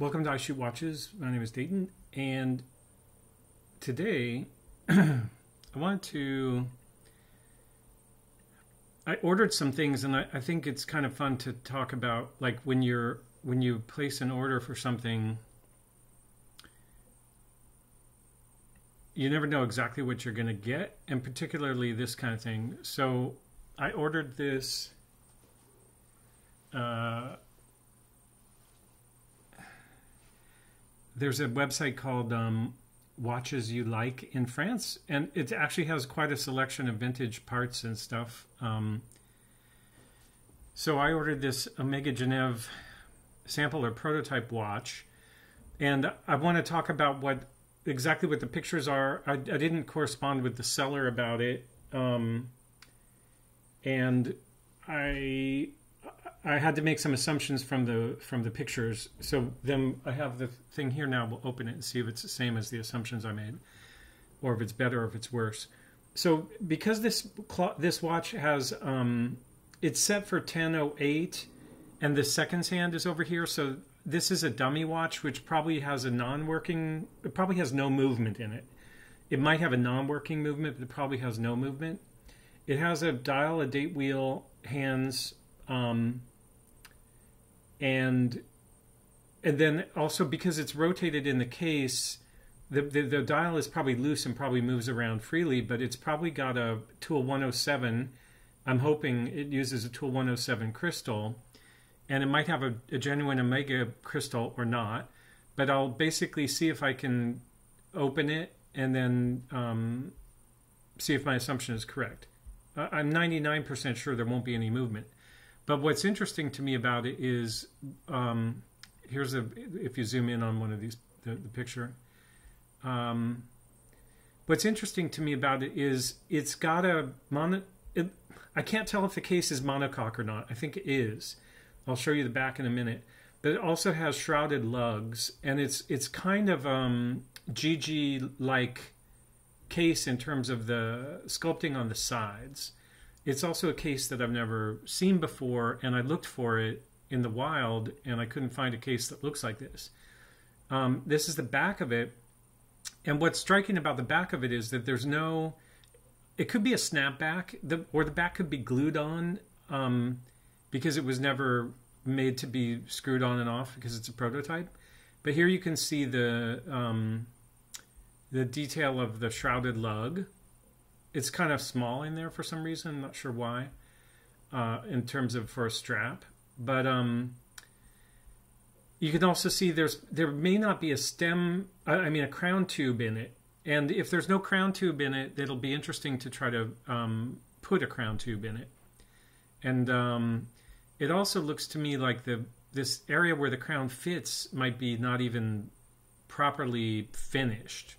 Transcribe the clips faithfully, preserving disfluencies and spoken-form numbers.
Welcome to iShoot Watches. My name is Dayton, and today I want to... I ordered some things, and I, I think it's kind of fun to talk about, like when you're when you place an order for something, you never know exactly what you're going to get, and particularly this kind of thing. So I ordered this. Uh, there's a website called um, Watches You Like in France, and it actually has quite a selection of vintage parts and stuff. Um, so I ordered this Omega Genève sample or prototype watch, and I want to talk about what exactly what the pictures are. I, I didn't correspond with the seller about it, um, and I. I had to make some assumptions from the from the pictures. So then I have the thing here now. We'll open it and see if it's the same as the assumptions I made, or if it's better, or if it's worse. So because this this watch has um, it's set for ten oh eight, and the seconds hand is over here. So this is a dummy watch, which probably has a non-working. It probably has no movement in it. It might have a non-working movement, but it probably has no movement. It has a dial, a date wheel, hands. Um, and and then also because it's rotated in the case, the, the the dial is probably loose and probably moves around freely, but it's probably got a tool one oh seven. I'm hoping it uses a tool one oh seven crystal, and it might have a, a genuine Omega crystal or not. But I'll basically see if I can open it and then um, see if my assumption is correct. Uh, I'm ninety-nine percent sure there won't be any movement. But what's interesting to me about it is, um, here's a, if you zoom in on one of these, the, the picture. Um, what's interesting to me about it is it's got a, mono, it, I can't tell if the case is monocoque or not. I think it is. I'll show you the back in a minute. But it also has shrouded lugs, and it's it's kind of um, G G-like case in terms of the sculpting on the sides. It's also a case that I've never seen before, and I looked for it in the wild, and I couldn't find a case that looks like this. Um, this is the back of it, and what's striking about the back of it is that there's no... It could be a snapback, the, or the back could be glued on um, because it was never made to be screwed on and off because it's a prototype. But here you can see the, um, the detail of the shrouded lug. It's kind of small in there for some reason. I'm not sure why, uh, in terms of for a strap. But um, you can also see there's there may not be a stem, I mean a crown tube in it. And if there's no crown tube in it, it'll be interesting to try to um, put a crown tube in it. And um, it also looks to me like the this area where the crown fits might be not even properly finished,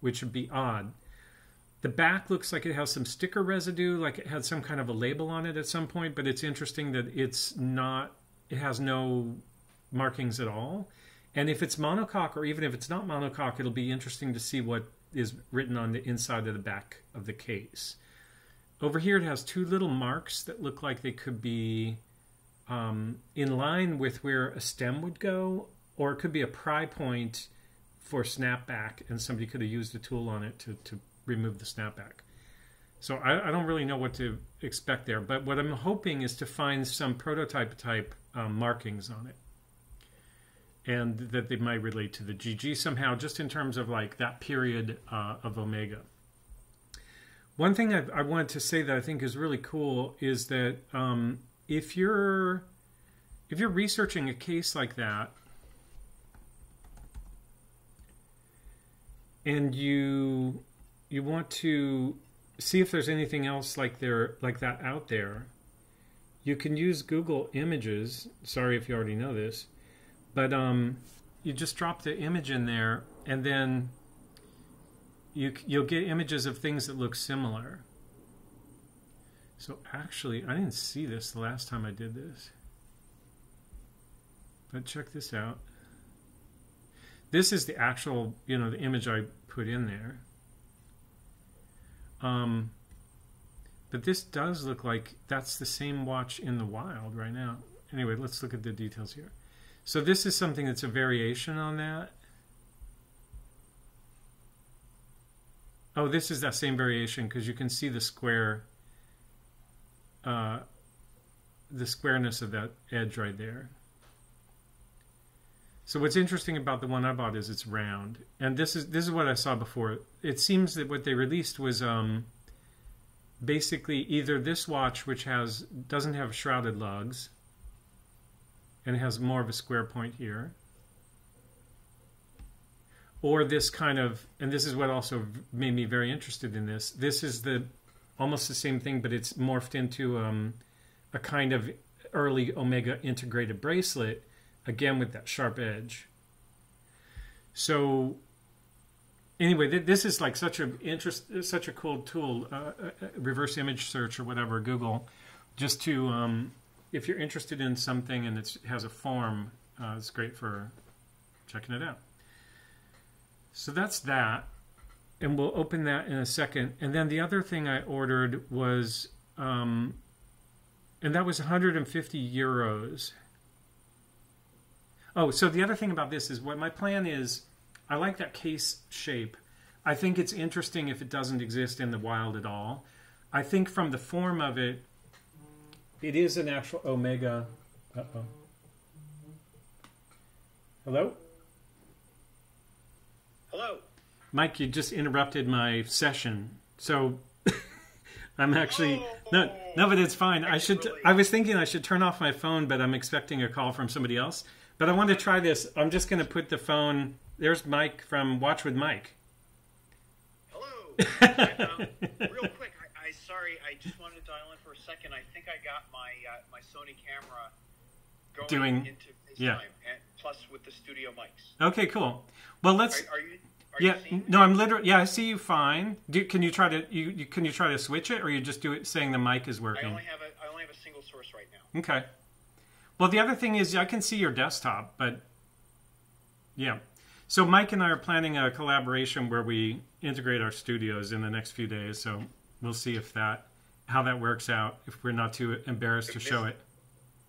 which would be odd. The back looks like it has some sticker residue, like it had some kind of a label on it at some point, but it's interesting that it's not, it has no markings at all. And if it's monocoque, or even if it's not monocoque, it'll be interesting to see what is written on the inside of the back of the case. Over here it has two little marks that look like they could be um, in line with where a stem would go, or it could be a pry point for snapback, and somebody could have used a tool on it to, to remove the snapback. So I, I don't really know what to expect there, but what I'm hoping is to find some prototype type um, markings on it, and that they might relate to the G G somehow, just in terms of like that period uh, of Omega. One thing I, I wanted to say that I think is really cool is that um, if you're if you're researching a case like that, and you you want to see if there's anything else like there like that out there, you can use Google Images. Sorry if you already know this, but um, you just drop the image in there, and then you, you'll get images of things that look similar. So actually, I didn't see this the last time I did this, but check this out. This is the actual, you know, the image I put in there. Um, but this does look like that's the same watch in the wild right now. Anyway, let's look at the details here. So this is something that's a variation on that. Oh, this is that same variation because you can see the square, uh, the squareness of that edge right there. So what's interesting about the one I bought is it's round, and this is this is what I saw before. It seems that what they released was um, basically either this watch, which has doesn't have shrouded lugs, and it has more of a square point here. Or this kind of, and this is what also made me very interested in this. This is the almost the same thing, but it's morphed into um, a kind of early Omega integrated bracelet, again with that sharp edge. So anyway, th this is like such a interest, such a cool tool, uh, reverse image search or whatever, Google, just to um, if you're interested in something and it has a form, uh, it's great for checking it out. So that's that, and we'll open that in a second. And then the other thing I ordered was, um, and that was one hundred fifty euros. Oh, so the other thing about this is what my plan is, I like that case shape. I think it's interesting if it doesn't exist in the wild at all. I think from the form of it, it is an actual Omega. Uh-oh. Hello? Hello. Mike, you just interrupted my session. So I'm actually oh. no no but it's fine. Excellent. I should I was thinking I should turn off my phone, but I'm expecting a call from somebody else. But I want to try this. I'm just gonna put the phone. There's Mike from Watch With Mike. Hello. um, real quick, I, I sorry, I just wanted to dial in for a second. I think I got my uh, my Sony camera going Doing, into FaceTime yeah. and plus with the studio mics. Okay, cool. Well, let's. Are, are you? Are yeah. You seeing no, I'm literally. Yeah, I see you fine. Do, can you try to? You, you can you try to switch it, or you just do it saying the mic is working? I only have a I only have a single source right now. Okay. Well, the other thing is I can see your desktop, but yeah. So Mike and I are planning a collaboration where we integrate our studios in the next few days. So we'll see if that how that works out. If we're not too embarrassed to show it.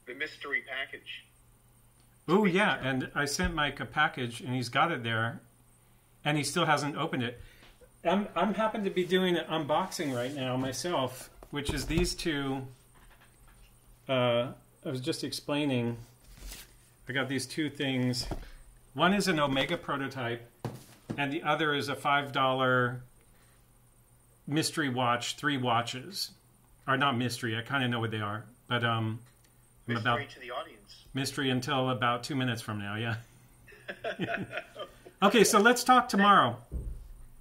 The mystery package. Oh yeah, and I sent Mike a package, and he's got it there, and he still hasn't opened it. I'm I'm happen to be doing an unboxing right now myself, which is these two. Uh, I was just explaining. I got these two things. One is an Omega prototype, and the other is a five dollar mystery watch. Three watches, or not mystery. I kind of know what they are, but um, I'm mystery about, to the audience. Mystery until about two minutes from now, yeah. Okay, so let's talk tomorrow.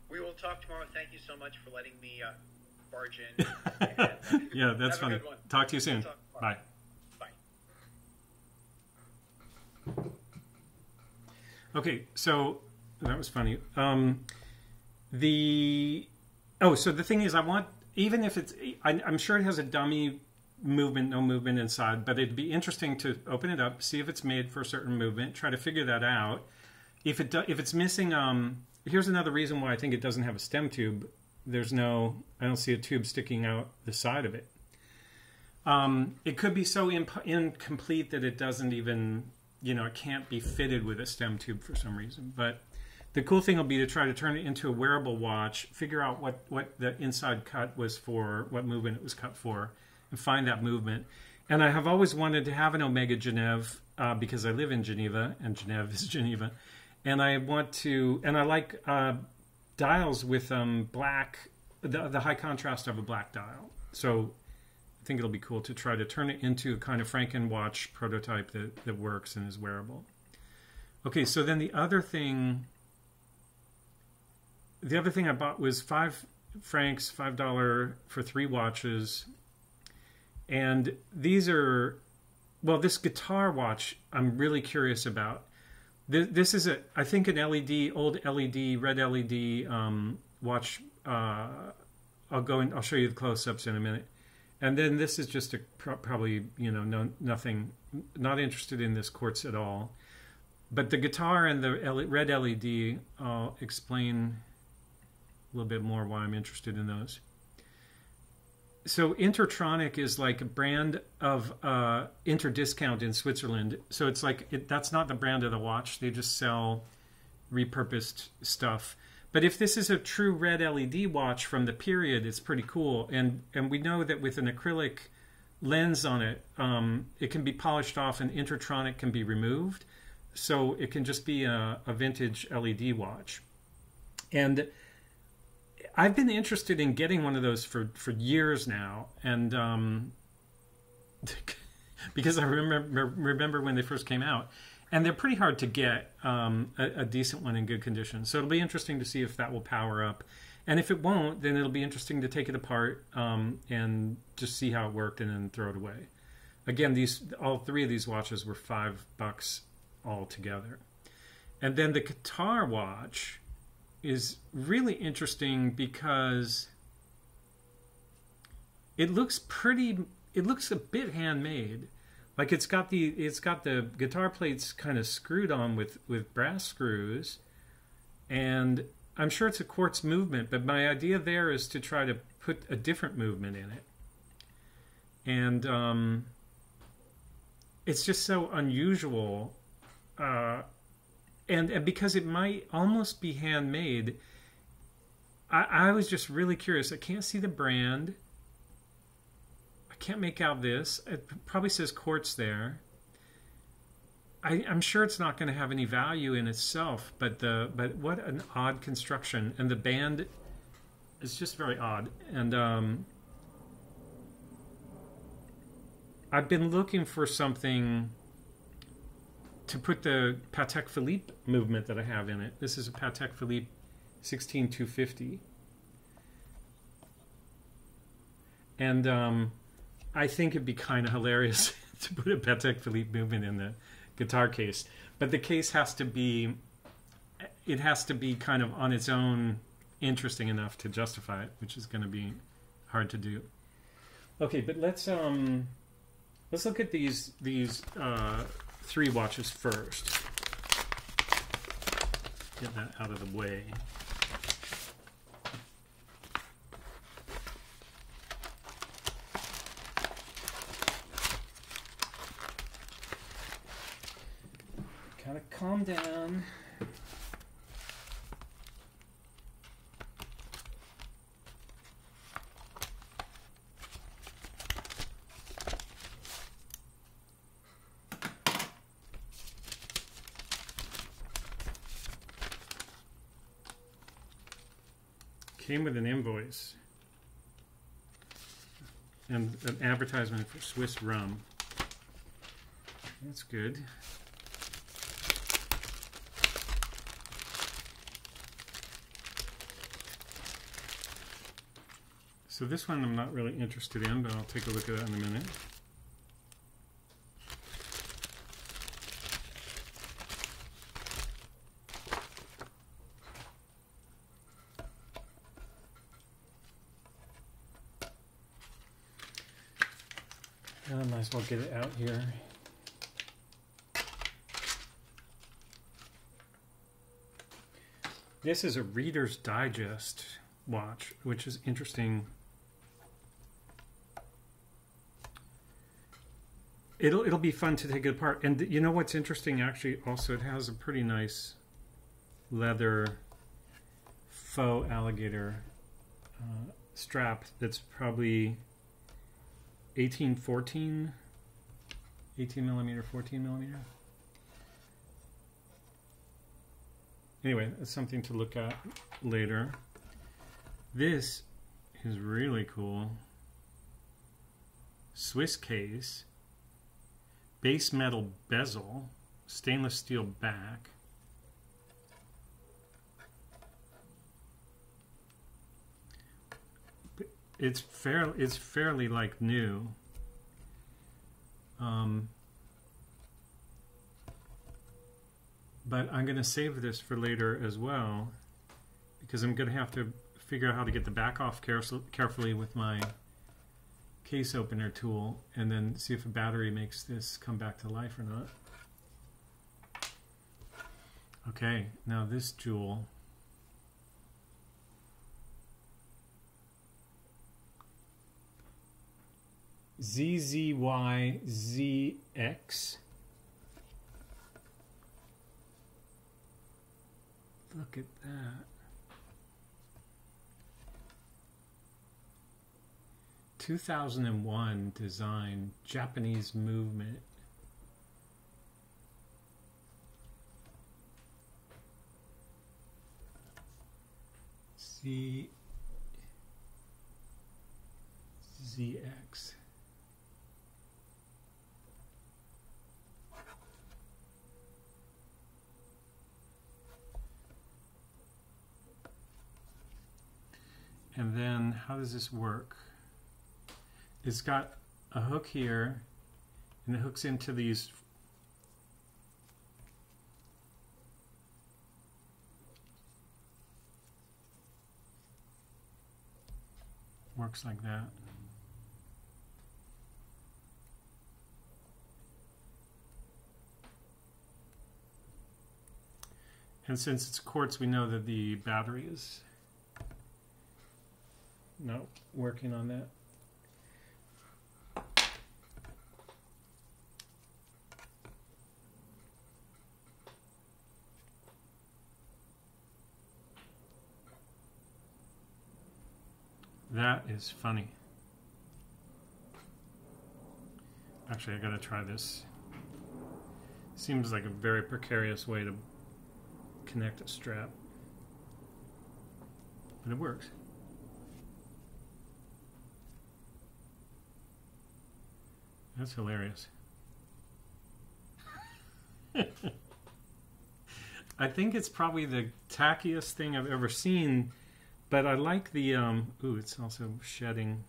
We will talk tomorrow. Thank you so much for letting me uh, barge in. Yeah, that's have funny. A good one. Talk to you soon. Bye. Bye. Okay, so that was funny. Um, the oh, so the thing is, I want even if it's, I, I'm sure it has a dummy. Movement, no movement inside, but it'd be interesting to open it up, see if it's made for a certain movement, try to figure that out. If it do, if it's missing, um, here's another reason why I think it doesn't have a stem tube. There's no, I don't see a tube sticking out the side of it. Um, it could be so imp incomplete that it doesn't even, you know, it can't be fitted with a stem tube for some reason. But the cool thing will be to try to turn it into a wearable watch, figure out what, what the inside cut was for, what movement it was cut for, and find that movement. And I have always wanted to have an Omega Genève uh, because I live in Geneva, and Genève is Geneva. And I want to, and I like uh, dials with um, black, the, the high contrast of a black dial. So I think it'll be cool to try to turn it into a kind of Frankenwatch prototype that, that works and is wearable. Okay, so then the other thing, the other thing I bought was five francs, five dollars for three watches. And these are, well, this guitar watch I'm really curious about. This, this is, a, I think, an L E D, old L E D, red L E D um, watch. Uh, I'll go and I'll show you the close-ups in a minute. And then this is just a pro probably, you know, no, nothing, not interested in this quartz at all. But the guitar and the L red L E D, I'll explain a little bit more why I'm interested in those. So Intertronic is like a brand of uh, Interdiscount in Switzerland. So it's like, it, that's not the brand of the watch. They just sell repurposed stuff. But if this is a true red L E D watch from the period, it's pretty cool. And, and we know that with an acrylic lens on it, um, it can be polished off and Intertronic can be removed. So it can just be a, a vintage L E D watch. And I've been interested in getting one of those for, for years now. And um, because I remember, remember when they first came out. And they're pretty hard to get, um, a, a decent one in good condition. So it'll be interesting to see if that will power up. And if it won't, then it'll be interesting to take it apart um, and just see how it worked and then throw it away. Again, these all three of these watches were five bucks all together. And then the Qatar watch is really interesting because it looks pretty, it looks a bit handmade. Like it's got the it's got the guitar plates kind of screwed on with with brass screws, and I'm sure it's a quartz movement, but my idea there is to try to put a different movement in it. And um, it's just so unusual, uh, and and because it might almost be handmade, I, I was just really curious. I can't see the brand. Can't make out this. It probably says quartz there. I, I'm sure it's not going to have any value in itself, but the but what an odd construction, and the band is just very odd. And um, I've been looking for something to put the Patek Philippe movement that I have in it. This is a Patek Philippe sixteen two fifty, and um, I think it'd be kind of hilarious to put a Patek Philippe movement in the guitar case, but the case has to be, it has to be kind of on its own interesting enough to justify it, which is going to be hard to do. Okay, but let's um, let's look at these these uh, three watches first. Get that out of the way. Gotta calm down. Came with an invoice and an advertisement for Swiss rum. That's good. So this one I'm not really interested in, but I'll take a look at that in a minute. I might as well get it out here. This is a Reader's Digest watch, which is interesting. It'll, it'll be fun to take it apart. And you know what's interesting, actually, also, it has a pretty nice leather faux alligator uh, strap that's probably eighteen fourteen, eighteen millimeter, fourteen millimeter. Anyway, that's something to look at later. This is really cool. Swiss case. Base metal bezel, stainless steel back. It's fair. It's fairly like new. Um, but I'm going to save this for later as well, because I'm going to have to figure out how to get the back off carefully with my case opener tool, and then see if a battery makes this come back to life or not. Okay, now this jewel. Z Z Y Z X. Look at that. two thousand one design, Japanese movement. Z Z X. And then how does this work? It's got a hook here, and it hooks into these works like that. And since it's quartz, we know that the battery is not working on that. That is funny. Actually, I gotta try this. Seems like a very precarious way to connect a strap, but it works. That's hilarious. I think it's probably the tackiest thing I've ever seen, but I like the, um, ooh, it's also shedding.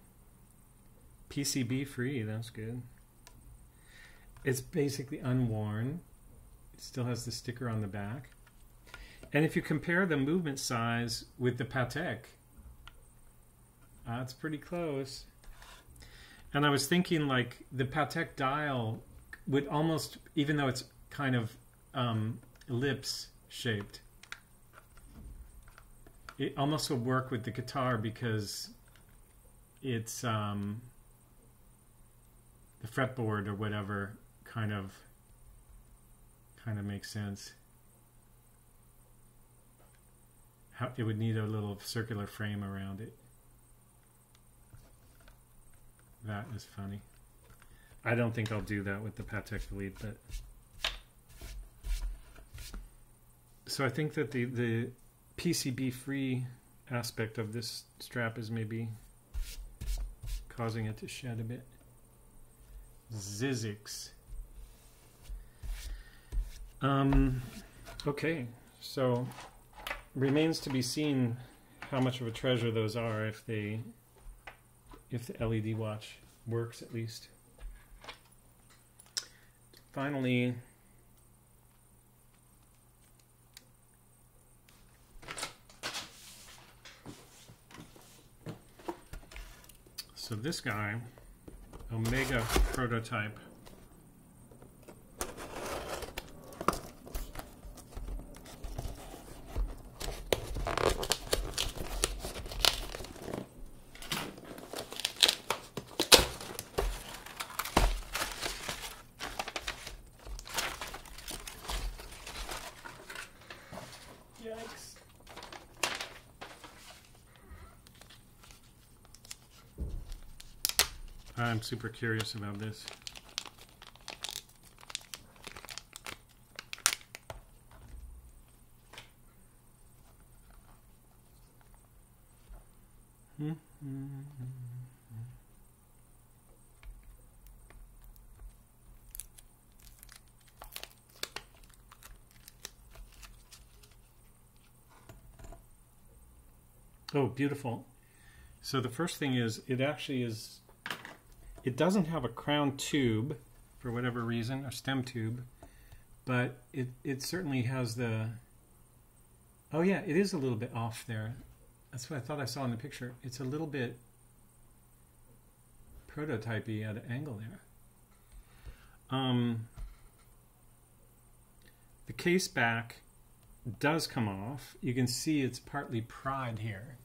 P C B free, that's good. It's basically unworn. It still has the sticker on the back. And if you compare the movement size with the Patek, that's uh, pretty close. And I was thinking, like, the Patek dial would almost, even though it's kind of um, ellipse-shaped, it almost would work with the guitar because it's um, the fretboard or whatever kind of kind of makes sense. How, it would need a little circular frame around it. That is funny. I don't think I'll do that with the Patek Philippe, but so I think that the the P C B free aspect of this strap is maybe causing it to shed a bit. Z Z Y Z X. Um okay, so remains to be seen how much of a treasure those are, if they if the L E D watch works at least. Finally, so this guy, Omega prototype. I'm super curious about this. Mm-hmm. Oh, beautiful. So the first thing is, it actually is, it doesn't have a crown tube for whatever reason, or stem tube, but it, it certainly has the, oh yeah, it is a little bit off there. That's what I thought I saw in the picture. It's a little bit prototype-y at an angle there. Um, the case back does come off. You can see it's partly pried here.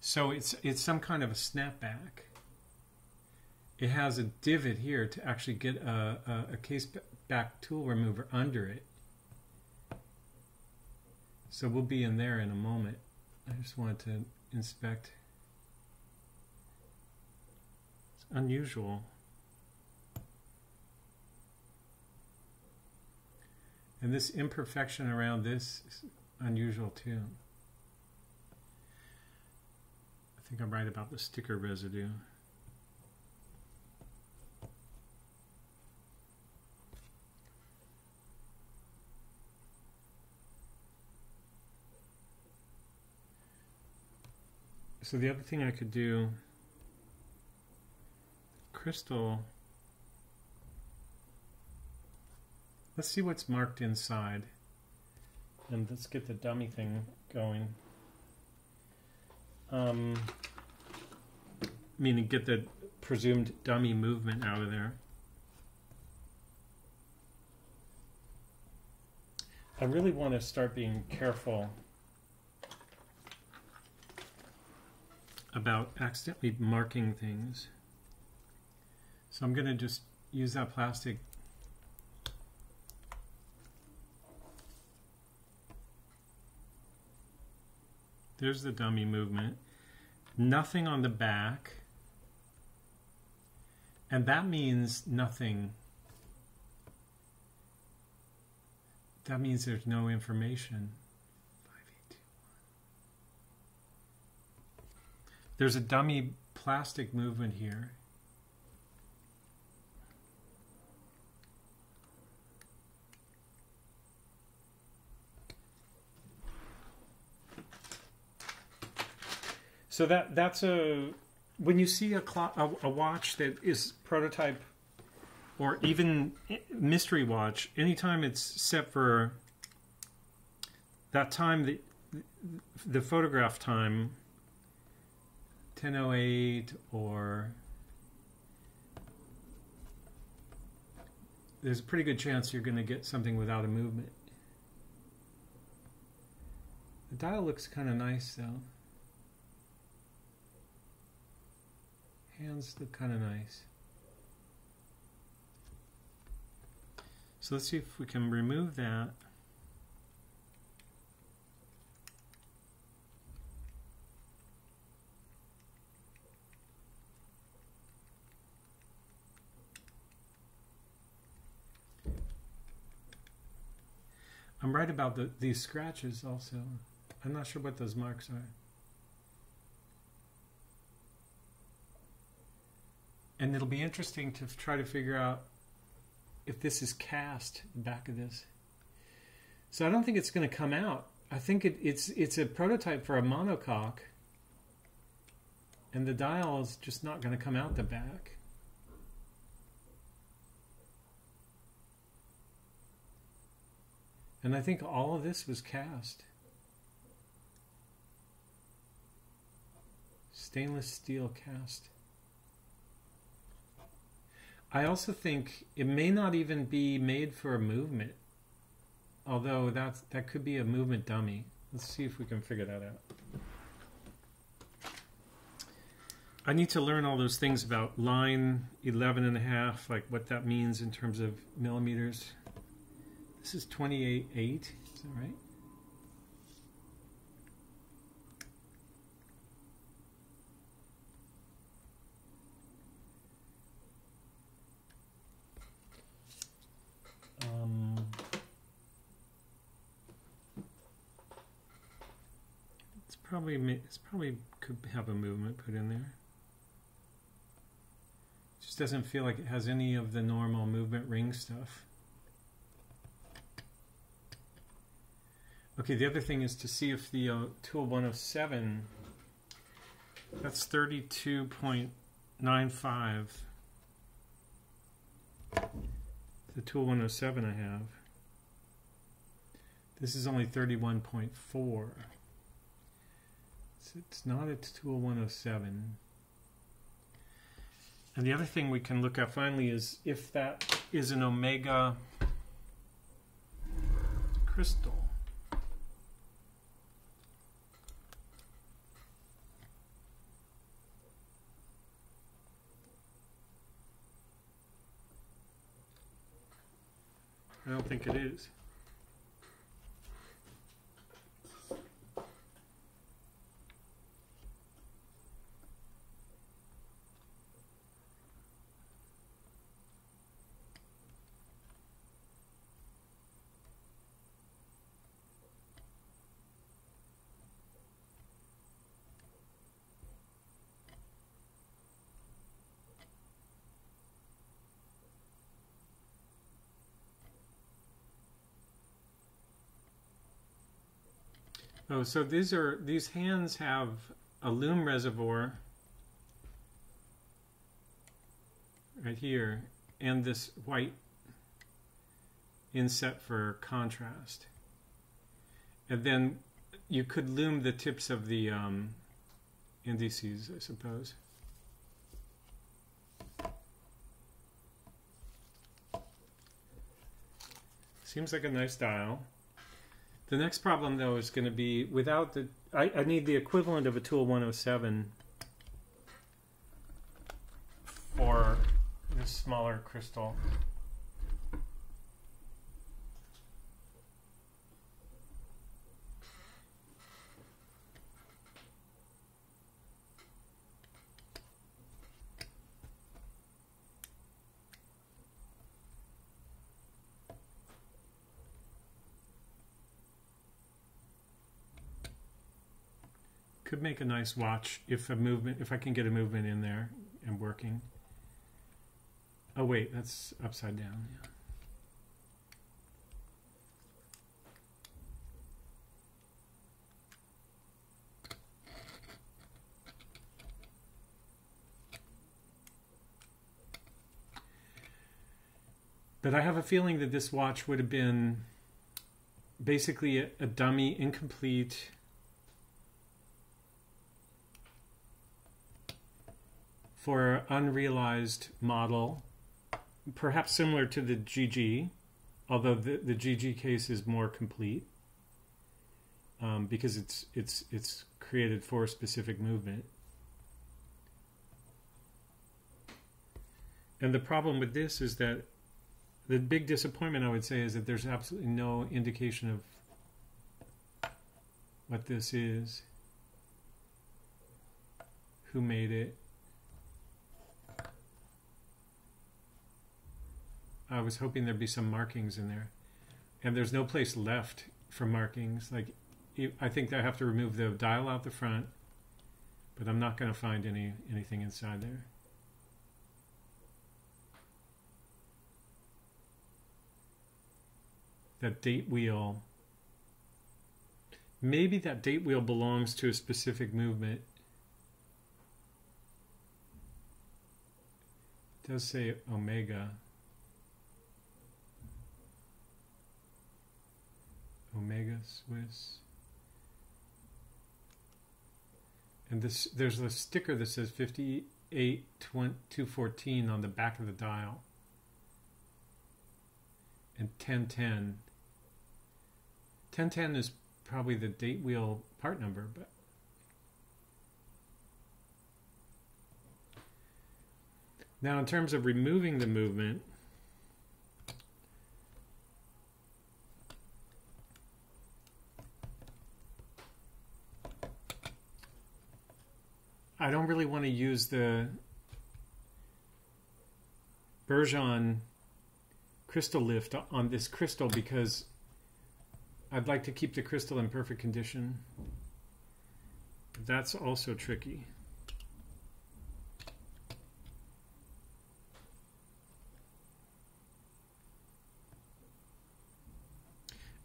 So it's it's some kind of a snapback, it has a divot here to actually get a, a, a case back tool remover under it. So we'll be in there in a moment. I just wanted to inspect. It's unusual. And this imperfection around this is unusual too. I think I'm right about the sticker residue. So the other thing I could do, crystal, let's see what's marked inside, and let's get the dummy thing going. Um, meaning get the presumed dummy movement out of there. I really want to start being careful about accidentally marking things. So I'm going to just use that plastic. There's the dummy movement. Nothing on the back. And that means nothing. That means there's no information. There's a dummy plastic movement here. So that that's a, when you see a clock, a, a watch that is prototype or even mystery watch, anytime it's set for that time, the the photograph time, ten oh eight, or there's a pretty good chance you're going to get something without a movement. The dial looks kind of nice though. Hands look kind of nice. So let's see if we can remove that. I'm right about the, these scratches also. I'm not sure what those marks are. And it'll be interesting to try to figure out if this is cast, the back of this. So I don't think it's going to come out. I think it, it's, it's a prototype for a monocoque. And the dial is just not going to come out the back. And I think all of this was cast. Stainless steel cast. I also think it may not even be made for a movement. Although that's, that could be a movement dummy. Let's see if we can figure that out. I need to learn all those things about line, eleven and a half, like what that means in terms of millimeters. This is twenty-eight point eight, is that right? Um, it's probably, it's probably could have a movement put in there. It just doesn't feel like it has any of the normal movement ring stuff. Okay, the other thing is to see if the uh, tool one oh seven, that's thirty-two point nine five, the tool one oh seven I have, this is only thirty-one point four, so it's not a tool one oh seven. And the other thing we can look at finally is if that is an Omega crystal. think it is. Oh, so these are these hands have a lume reservoir right here and this white inset for contrast. And then you could lume the tips of the um, indices, I suppose. Seems like a nice dial. The next problem, though, is going to be without the... I, I need the equivalent of a tool one oh seven for this smaller crystal. Could make a nice watch if a movement, if I can get a movement in there and working. Oh wait, that's upside down. Yeah. But I have a feeling that this watch would have been basically a, a dummy, incomplete. For an unrealized model, perhaps similar to the G G, although the, the G G case is more complete um, because it's it's it's created for a specific movement. And the problem with this is that the big disappointment, I would say, is that there's absolutely no indication of what this is, who made it. I was hoping there'd be some markings in there, and there's no place left for markings. Like, I think I have to remove the dial out the front, but I'm not going to find any anything inside there. That date wheel. Maybe that date wheel belongs to a specific movement. It does say Omega. Omega Swiss. And this, there's a sticker that says fifty-eight two fourteen on the back of the dial. And ten ten. ten ten is probably the date wheel part number, but now in terms of removing the movement, I don't really want to use the Bergeon crystal lift on this crystal because I'd like to keep the crystal in perfect condition. That's also tricky.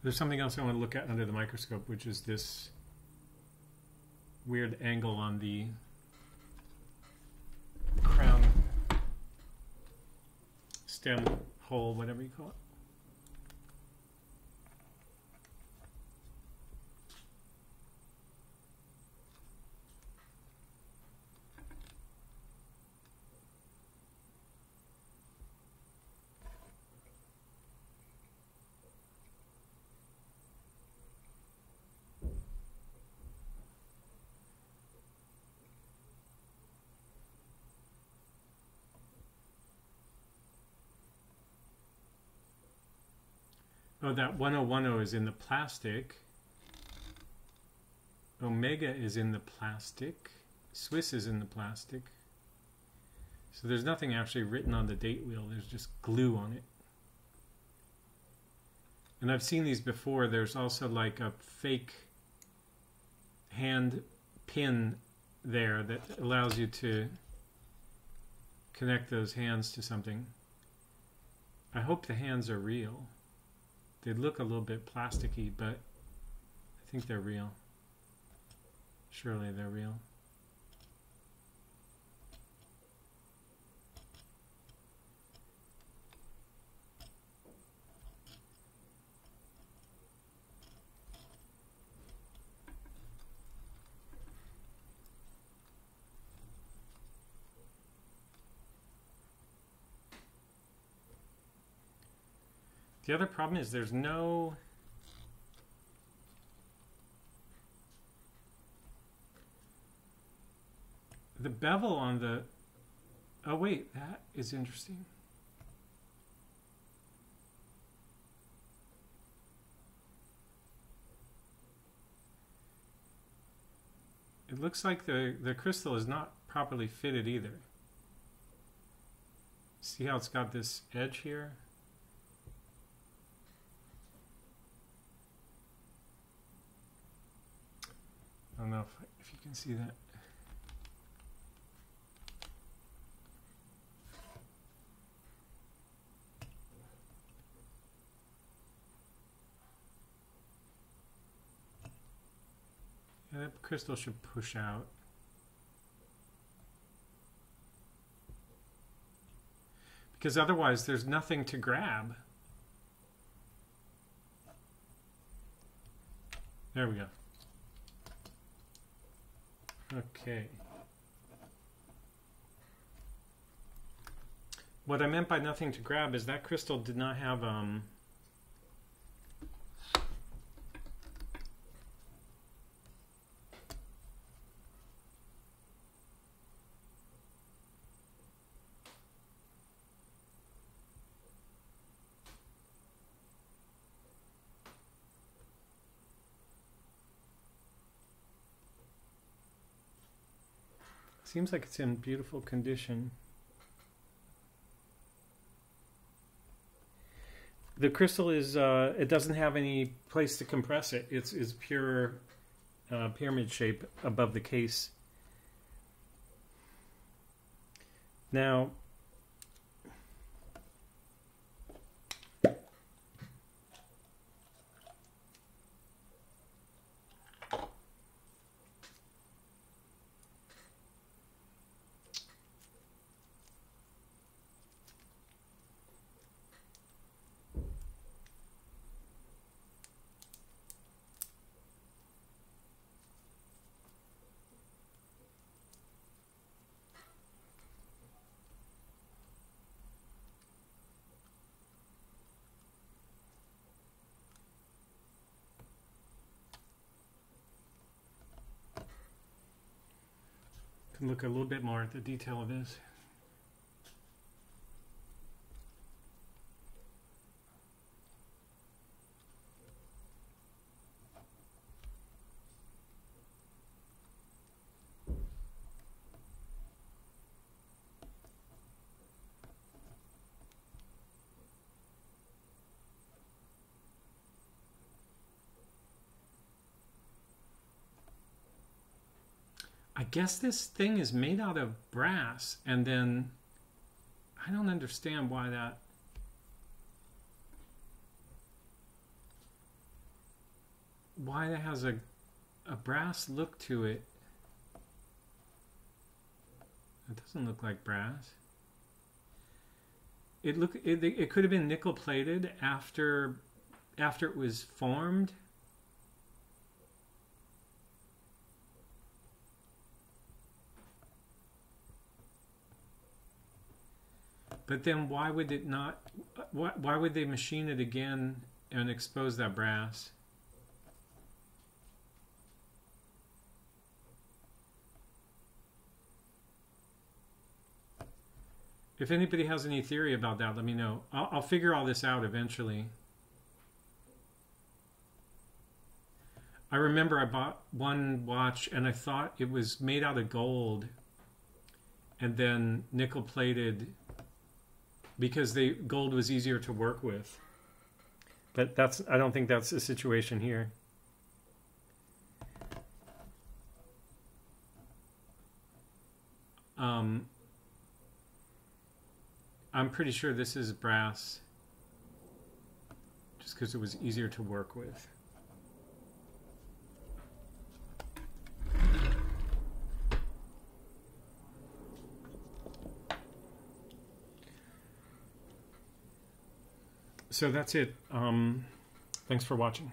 There's something else I want to look at under the microscope, which is this weird angle on the crown stem hole, whatever you call it. Oh, that one oh one oh is in the plastic. Omega is in the plastic. Swiss is in the plastic. So there's nothing actually written on the date wheel. There's just glue on it. And I've seen these before. There's also like a fake hand pin there that allows you to connect those hands to something. I hope the hands are real. They look a little bit plasticky, but I think they're real. Surely they're real. The other problem is there's no the bevel on the oh wait, that is interesting. It looks like the, the crystal is not properly fitted either. See how it's got this edge here? I don't know if, if you can see that. Yeah, that crystal should push out. Because otherwise there's nothing to grab. There we go. Okay. What I meant by nothing to grab is that crystal did not have um seems like it's in beautiful condition. The crystal is, uh, it doesn't have any place to compress it. It's is pure uh, pyramid shape above the case. Now, look a little bit more at the detail of this. I guess this thing is made out of brass, and then I don't understand why that why that has a a brass look to it. It doesn't look like brass. It look it, it could have been nickel plated after after it was formed. But then why would it not, why, why would they machine it again and expose that brass? If anybody has any theory about that, let me know. I'll, I'll figure all this out eventually. I remember I bought one watch and I thought it was made out of gold and then nickel plated because they gold was easier to work with. But that's, I don't think that's the situation here. Um, I'm pretty sure this is brass just because it was easier to work with. So that's it. Um, thanks for watching.